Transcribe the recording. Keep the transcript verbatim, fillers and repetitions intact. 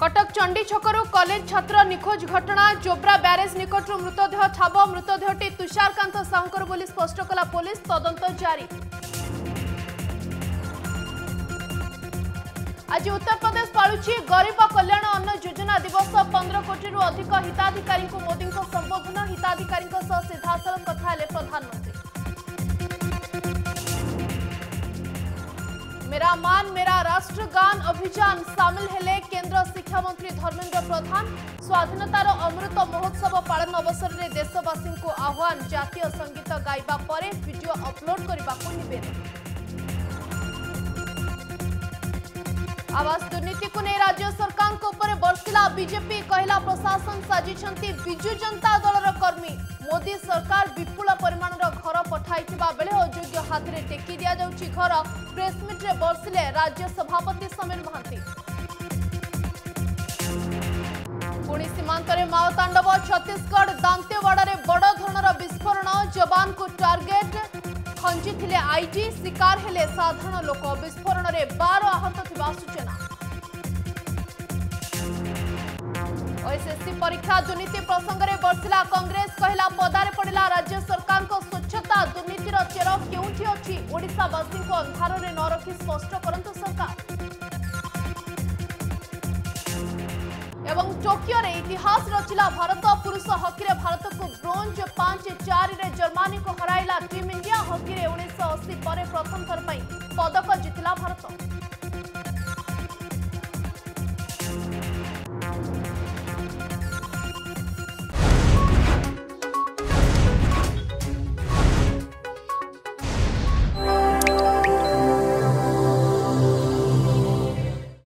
Cuttack Chandi छकरू college छात्र निखोज घटना जोब्रा barrage निकटू मृतदेह ठाब मृतदेहटी तुषारकांत साहुंकर बोली स्पष्ट कला पुलिस तदंत जारी। आज उत्तर प्रदेश पालुची गरीब कल्याण अन्न योजना दिवस पंद्रह कोटी अधिक हिताधिकारी मोदी संबोधन हिताधिकारी सीधासल कथा प्रधानमंत्री। मेरा मान मेरा राष्ट्रगान अभियान सामिल हेले केंद्र शिक्षा मंत्री धर्मेंद्र प्रधान। स्वाधीनतार अमृत महोत्सव पालन अवसर में देशवासी को आह्वान जातीय संगीत गाइबा परे वीडियो अपलोड करने को निवेदन। आवास दुर्नीति को नहीं राज्य सरकार को ऊपर बरसिला बीजेपी कहला प्रशासन साजिशंती बिजू जनता दलर कर्मी। मोदी सरकार विपुल परिमाण घर पठाई बेले अयोग्य हाथ में टेकी दि जाउची घर। प्रेसमिट्रे बरसिले राज्य सभापति समीर महांती। पुणी सीमांत में माओ तांडव छत्तीसगढ़ दांतेवाड़ा बड़ धरणर विस्फोरण जवान को टार्गेट खंजी आईजी शिकार हेले साधारण लोक। विस्फोरण में बारह आहत थिबा सूचना। ओएसएससी परीक्षा दुर्नीति प्रसंग में बरसिला कांग्रेस कहला पदारे पड़ा राज्य सरकार को स्वच्छता दुर्नीतिर चेर क्योंकि अच्छी ओडिशावासी को अंधार में न रखी स्पष्ट करंतु सरकार। एवं टोकियो रे इतिहास रचिला भारत पुरुष हॉकी रे भारत को ब्रोंज पांच चार रे जर्मनी को हराइला टीम इंडिया। हॉकी रे उन्नीस सौ अस्सी पर प्रथम थर पदक जितला भारत।